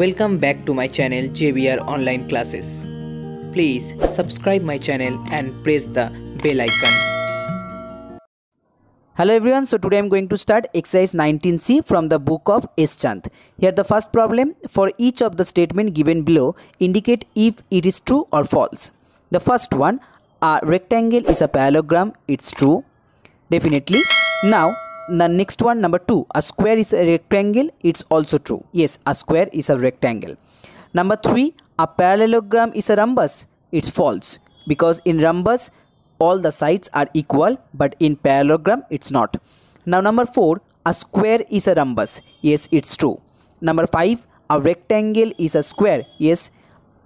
Welcome back to my channel JBR online classes. Please subscribe my channel and press the bell icon. Hello everyone, so today I am going to start exercise 19C from the book of S Chand. Here the first problem, for each of the statement given below, indicate if it is true or false. The first one, a rectangle is a parallelogram, it's true. Definitely. Now the next one, number 2, a square is a rectangle, it's also true. Yes, a square is a rectangle. Number 3, a parallelogram is a rhombus, it's false, because in rhombus all the sides are equal, but in parallelogram it's not. Now number 4, a square is a rhombus, yes, it's true. Number 5, a rectangle is a square, yes,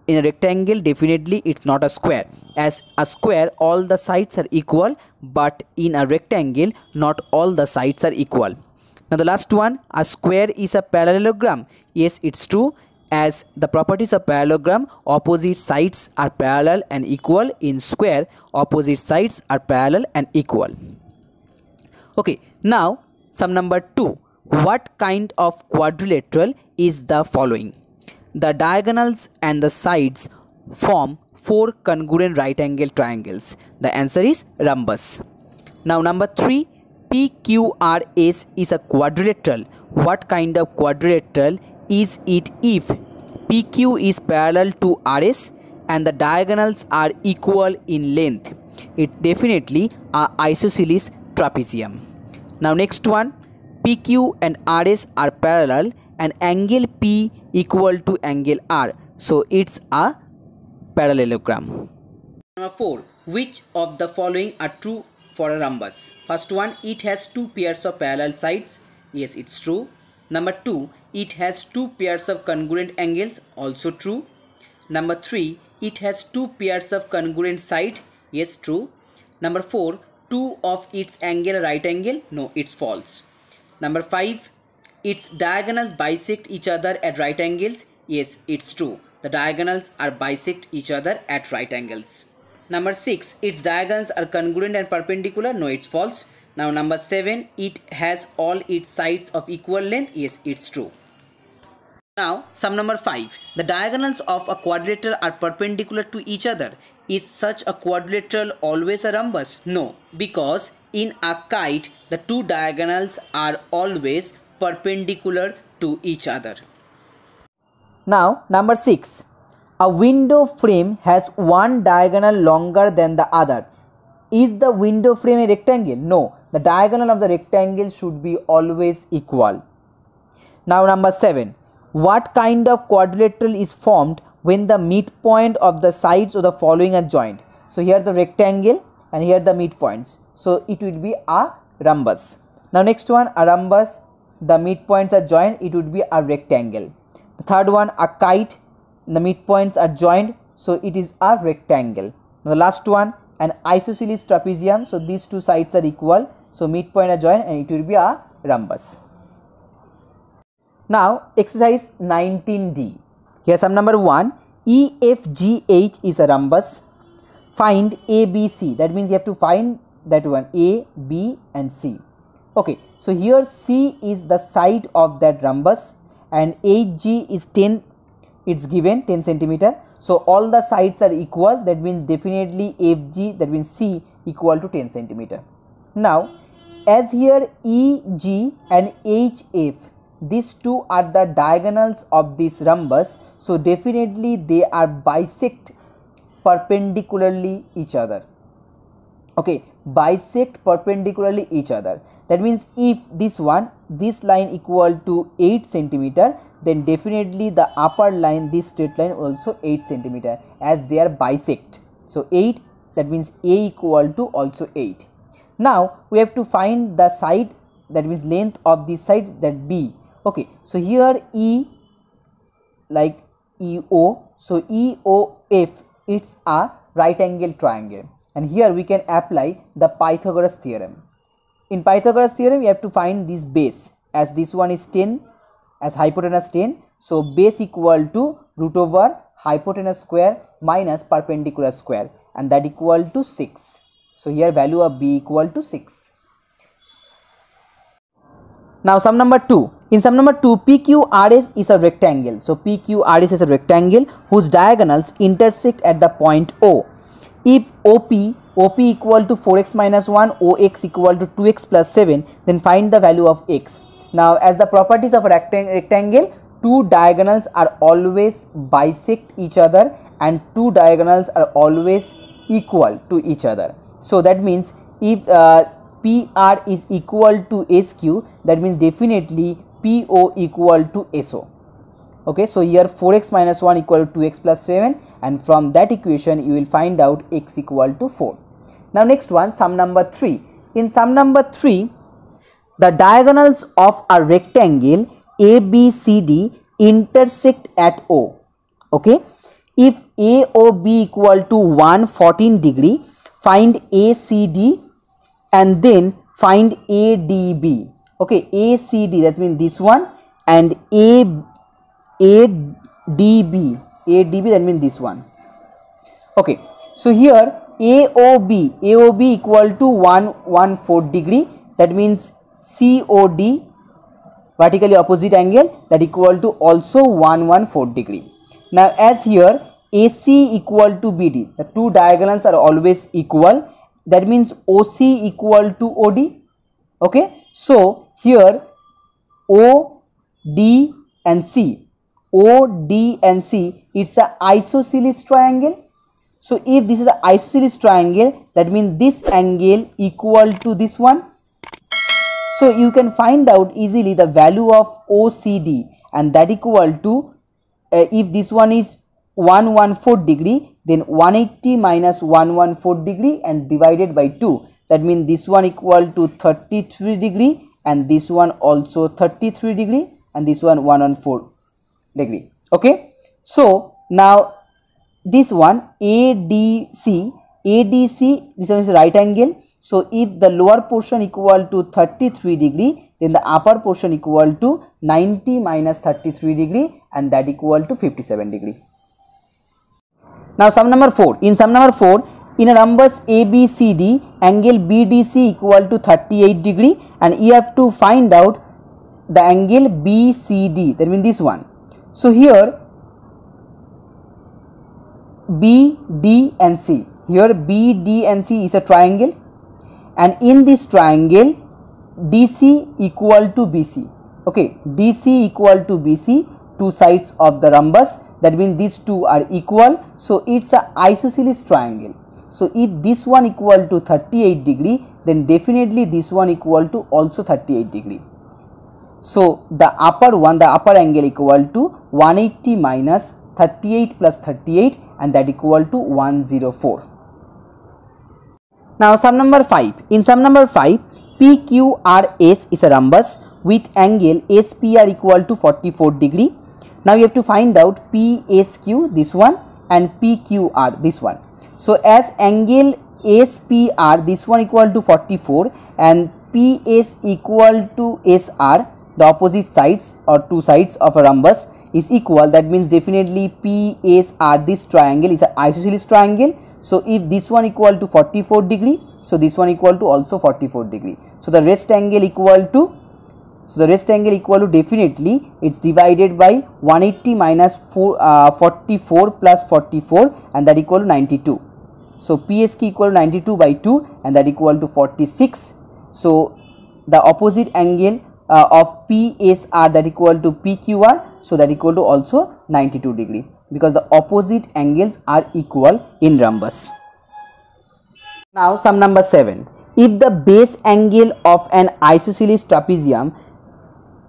in a rectangle definitely it's not a square, as a square all the sides are equal, but in a rectangle not all the sides are equal. Now the last one, a square is a parallelogram, yes, it's true, as the properties of parallelogram, opposite sides are parallel and equal. In square, opposite sides are parallel and equal. Okay, now sum number 2, what kind of quadrilateral is the following? The diagonals and the sides form 4 congruent right angle triangles. The answer is rhombus. Now number 3, PQRS is a quadrilateral. What kind of quadrilateral is it if PQ is parallel to RS and the diagonals are equal in length? It definitely a isosceles trapezium. Now next one, PQ and RS are parallel and angle P equal to angle R, so it's a parallelogram. Number 4, which of the following are true for a rhombus? First one, it has 2 pairs of parallel sides, yes, it's true. Number 2, it has 2 pairs of congruent angles, also true. Number 3, it has 2 pairs of congruent side, yes, true. Number 4, 2 of its angle right angle, no, it's false. Number 5, its diagonals bisect each other at right angles, yes, it's true. The diagonals are bisect each other at right angles. Number 6, its diagonals are congruent and perpendicular, no, it's false. Now number 7, it has all its sides of equal length, yes, it's true. Now sum number 5, the diagonals of a quadrilateral are perpendicular to each other. Is such a quadrilateral always a rhombus? No, because in a kite the 2 diagonals are always perpendicular to each other. Now number 6, a window frame has one diagonal longer than the other. Is the window frame a rectangle? No, the diagonal of the rectangle should be always equal. Now number 7, what kind of quadrilateral is formed when the midpoint of the sides of the following are joined? So here the rectangle and here the midpoints, so it will be a rhombus. Now next one, a rhombus, the midpoints are joined, it would be a rectangle. The third one, a kite, the midpoints are joined, so it is a rectangle. The last one, an isosceles trapezium, so these 2 sides are equal, so midpoint are joined and it will be a rhombus. Now exercise 19D. Here sum number 1, EFGH is a rhombus. Find ABC, that means you have to find that one, A, B and C. Okay, so here C is the side of that rhombus and HG is 10, it's given 10 centimeter, so all the sides are equal, that means definitely FG, that means C equal to 10 centimeter. Now as here EG and HF, these 2 are the diagonals of this rhombus, so definitely they are bisect perpendicularly each other. Okay, bisect perpendicularly each other, that means if this one, this line equal to 8 centimeter, then definitely the upper line, this straight line also 8 centimeter, as they are bisect, so 8, that means A equal to also 8. Now we have to find the side, that means length of this side, that B. Okay, so here E like EO, so EOF, it's a right angle triangle. And here we can apply the Pythagoras theorem. In Pythagoras theorem, we have to find this base, as this one is 10, as hypotenuse 10. So base equal to root over hypotenuse square minus perpendicular square, and that equal to 6. So here value of B equal to 6. Now sum number 2, In sum number 2, PQRS is a rectangle. So PQRS is a rectangle whose diagonals intersect at the point O. If OP equal to 4x minus 1, OX equal to 2x plus 7, then find the value of x. Now as the properties of a rectangle, two diagonals are always bisect each other and two diagonals are always equal to each other. So that means if PR is equal to SQ, that means definitely PO equal to SO. Okay, so here 4x minus 1 equal to 2x plus 7, and from that equation you will find out x equal to 4. Now next one, sum number 3. In sum number 3, the diagonals of a rectangle ABCD intersect at O. Okay, if AOB equal to 114 degree, find ACD and then find ADB. Okay, ACD, that means this one, and ADB, that means this one. Okay, so here AOB equal to 114 degree, that means COD, vertically opposite angle, that equal to also 114 degree. Now as here AC equal to BD, the two diagonals are always equal, that means OC equal to OD. Okay, so here OD and C, it's an isosceles triangle. So if this is an isosceles triangle, that means this angle equal to this one. So you can find out easily the value of OCD, and that equal to if this one is 114 degree, then 180 minus 114 degree and divided by 2. That means this one equal to 33 degree, and this one also 33 degree, and this one 114 degree. Okay, so now this one ADC, this one is right angle. So if the lower portion equal to 33 degree, then the upper portion equal to 90 minus 33 degree, and that equal to 57 degree. Now sum number 4. In sum number 4, in a numbers ABCD, angle BDC equal to 38 degree, and you have to find out the angle BCD, that means this one. So here B, D and C, here B, D and C is a triangle, and in this triangle DC equal to BC. Okay, DC equal to BC, two sides of the rhombus, that means these two are equal, so it's a isosceles triangle. So if this one equal to 38 degree, then definitely this one equal to also 38 degree. So the upper one, the upper angle equal to 180 minus 38 plus 38, and that equal to 104. Now sum number 5. In sum number 5, PQRS is a rhombus with angle SPR equal to 44 degree. Now you have to find out PSQ, this one, and PQR, this one. So as angle SPR, this one equal to 44, and PS equal to SR, the opposite sides or two sides of a rhombus is equal, that means definitely PSR, this triangle is an isosceles triangle. So if this one equal to 44 degree, so this one equal to also 44 degree. So the rest angle equal to, definitely it's divided by 180 minus 44 plus 44, and that equal to 92. So PSQ equal to 92 by 2, and that equal to 46. So the opposite angle of PSR, that equal to PQR, so that equal to also 92 degree, because the opposite angles are equal in rhombus. Now sum number 7. If the base angle of an isosceles trapezium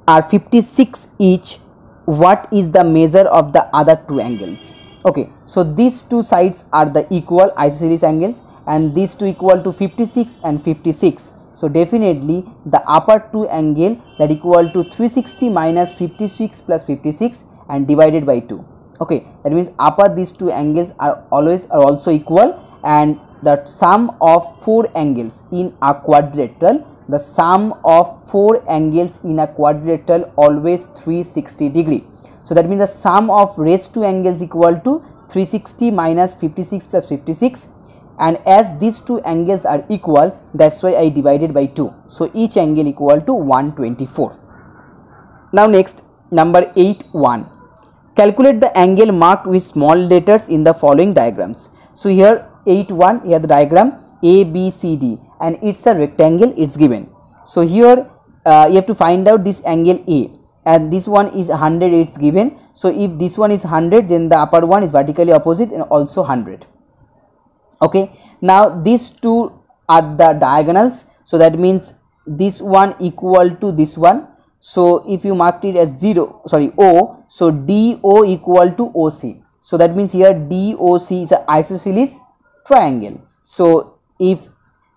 are 56 each, what is the measure of the other two angles? Okay, so these two sides are the equal isosceles angles, and these two equal to 56 and 56. So definitely the upper two angle, that equal to 360 minus 56 plus 56 and divided by 2. Okay, that means upper these two angles are always are also equal, and the sum of four angles in a quadrilateral, the sum of four angles in a quadrilateral always 360 degree. So that means the sum of rest two angles equal to 360 minus 56 plus 56, and as these two angles are equal, that's why I divided by 2. So each angle equal to 124. Now next, number 8.1. Calculate the angle marked with small letters in the following diagrams. So here 8.1, here the diagram ABCD and it's a rectangle, it's given. So here you have to find out this angle A, and this one is 100, it's given. So if this one is 100, then the upper one is vertically opposite and also 100. Okay, now these two are the diagonals, so that means this one equal to this one. So if you marked it as O, so DO equal to OC. So that means here DOC is an isosceles triangle. So if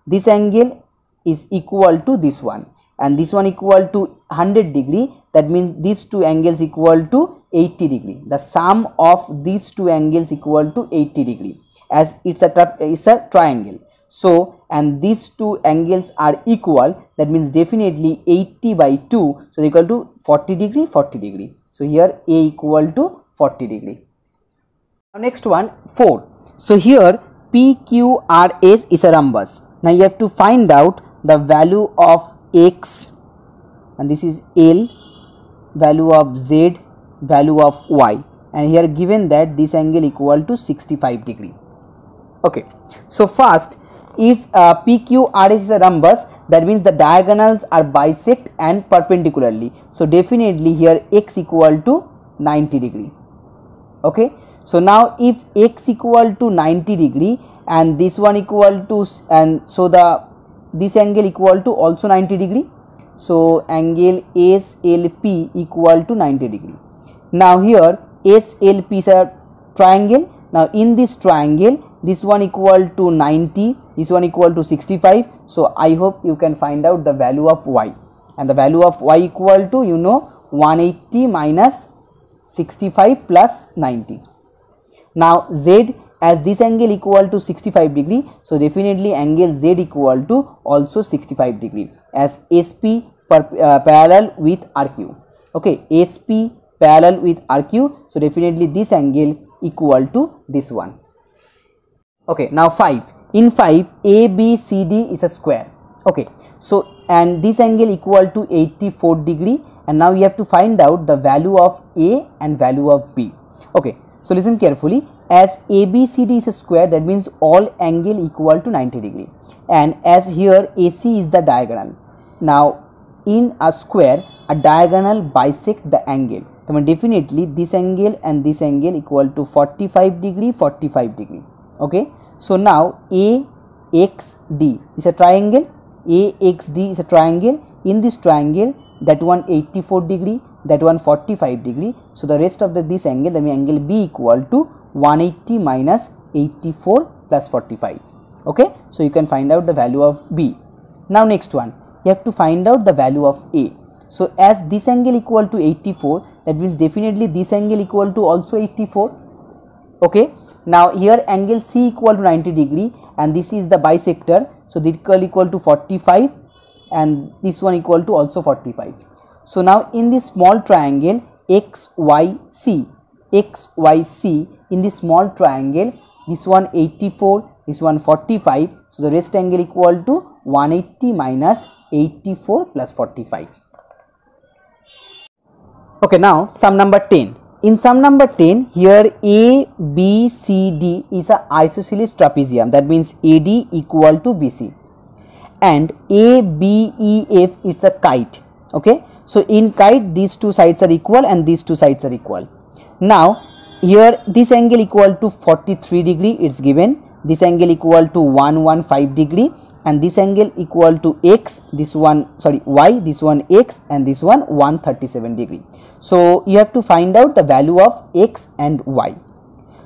this angle is equal to this one and this one equal to 100 degree, that means these two angles equal to 80 degree. The sum of these two angles equal to 80 degree, as it's a triangle. So and these two angles are equal, that means definitely 80 by 2, so equal to 40 degree 40 degree. So here A equal to 40 degree. Now next one, 4. So here PQRS is a rhombus. Now you have to find out the value of X, and this is L, value of Z, value of Y, and here given that this angle equal to 65 degree. Okay, so first is PQRS is a rhombus, that means the diagonals are bisect and perpendicularly. So definitely here X equal to 90 degree. Okay, so now if X equal to 90 degree and this one equal to, and so this angle equal to also 90 degree, so angle SLP equal to 90 degree. Now here SLP is a triangle. Now in this triangle, this one equal to 90, this one equal to 65. So I hope you can find out the value of Y, and the value of Y equal to 180 minus 65 plus 90. Now Z, as this angle equal to 65 degree, so definitely angle Z equal to also 65 degree, as SP parallel with RQ. Okay, SP parallel with RQ, so definitely this angle equal to this one. Okay, now 5. In 5, ABCD is a square. Okay, so and this angle equal to 84 degree, and now you have to find out the value of A and value of B. Okay, so listen carefully. As ABCD is a square, that means all angle equal to 90 degree, and as here AC is the diagonal. Now in a square, a diagonal bisect the angle. So definitely this angle and this angle equal to 45 degree 45 degree. Okay, so now AXD is a triangle. AXD is a triangle. In this triangle, that one 84 degree, that one 45 degree. So the rest of this angle, that means angle B equal to 180 minus 84 plus 45. Okay, so you can find out the value of B. Now next one, you have to find out the value of A. So as this angle equal to 84, that means definitely this angle equal to also 84. Okay, now here angle C equal to 90 degree, and this is the bisector, so this curl equal to 45 and this one equal to also 45. So now in this small triangle XYZ, in this small triangle, this one 84, this one 45, so the rest angle equal to 180 minus 84 plus 45. Okay, now sum number 10. In sum number 10, here ABCD is a isosceles trapezium, that means AD equal to BC, and ABEF it's a kite. Okay, so in kite these two sides are equal and these two sides are equal. Now here this angle equal to 43 degree, it's given. This angle equal to 115 degree, and this angle equal to X, this one Y, this one X, and this one 137 degree. So you have to find out the value of X and Y.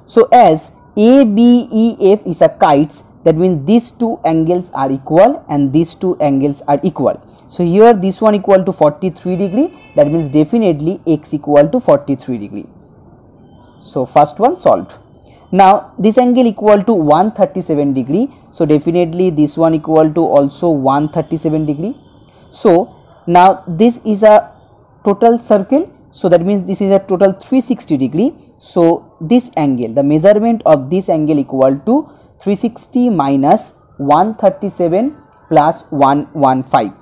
So as ABEF is a kites, that means these two angles are equal and these two angles are equal. So here this one equal to 43 degree, that means definitely X equal to 43 degree. So first one solved. Now this angle equal to 137 degree, so definitely this one equal to also 137 degree. So now this is a total circle, so that means this is a total 360 degree. So this angle, the measurement of this angle equal to 360 minus 137 plus 115.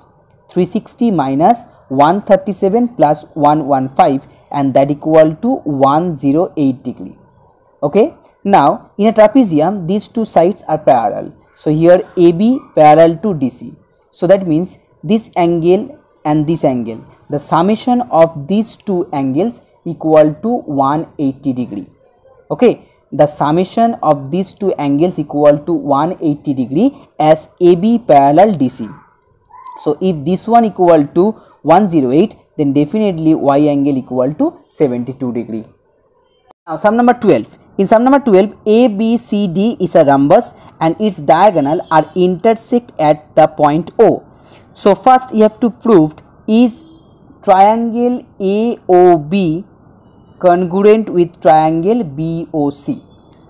360 minus 137 plus 115 and that equal to 108 degree. Okay. Now in a trapezium these two sides are parallel. So here AB parallel to DC. So that means this angle and this angle, the summation of these two angles equal to 180 degree. Okay. The summation of these two angles equal to 180 degree as AB parallel DC. So if this one equal to 108, then definitely Y angle equal to 72 degree. Now sum number 12. In sum number 12, ABCD is a rhombus and its diagonal are intersect at the point O. So first you have to prove is triangle AOB congruent with triangle BOC.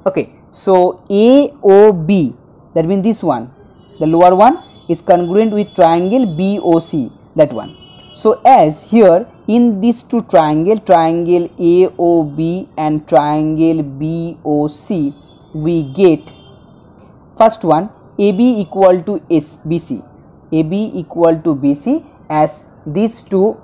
Okay, so AOB, that means this one, the lower one, is congruent with triangle BOC, that one. So as here in these two triangle, triangle AOB and triangle BOC, we get first one AB equal to BC, AB equal to BC, as these two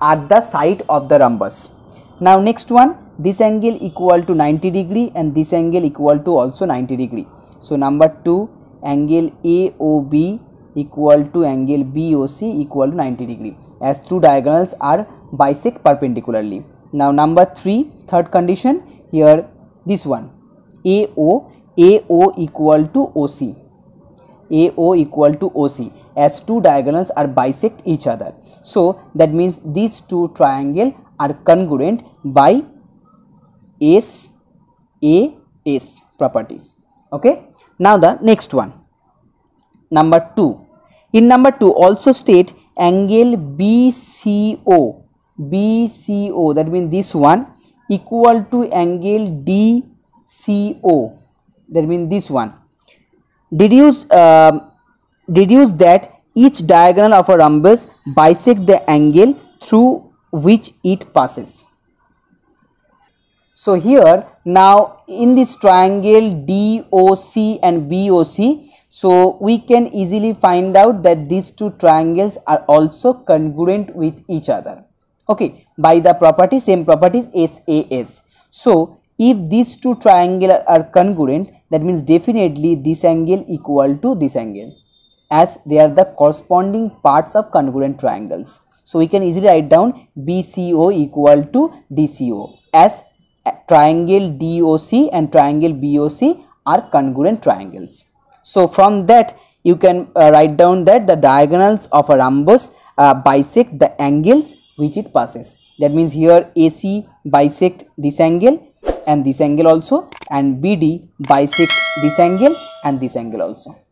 are the side of the rhombus. Now next one, this angle equal to 90 degree and this angle equal to also 90 degree. So number 2, angle AOB equal to angle BOC equal to 90 degree, as two diagonals are bisect perpendicularly. Now number 3, third condition, here this one, AO equal to OC. AO equal to OC, as two diagonals are bisect each other. So that means these two triangle are congruent by S properties. Okay. Now the next one, number 2. In number 2 also state angle BCO, that means this one, equal to angle DCO, that means this one. Deduce that each diagonal of a rhombus bisect the angle through which it passes. So here now in this triangle DOC and BOC, so we can easily find out that these two triangles are also congruent with each other. Okay, by the property, same properties SAS. So if these two triangles are congruent, that means definitely this angle equal to this angle, as they are the corresponding parts of congruent triangles. So we can easily write down BCO equal to DCO, as triangle DOC and triangle BOC are congruent triangles. So from that you can write down that the diagonals of a rhombus bisect the angles which it passes. That means here AC bisect this angle and this angle also, and BD bisect this angle and this angle also.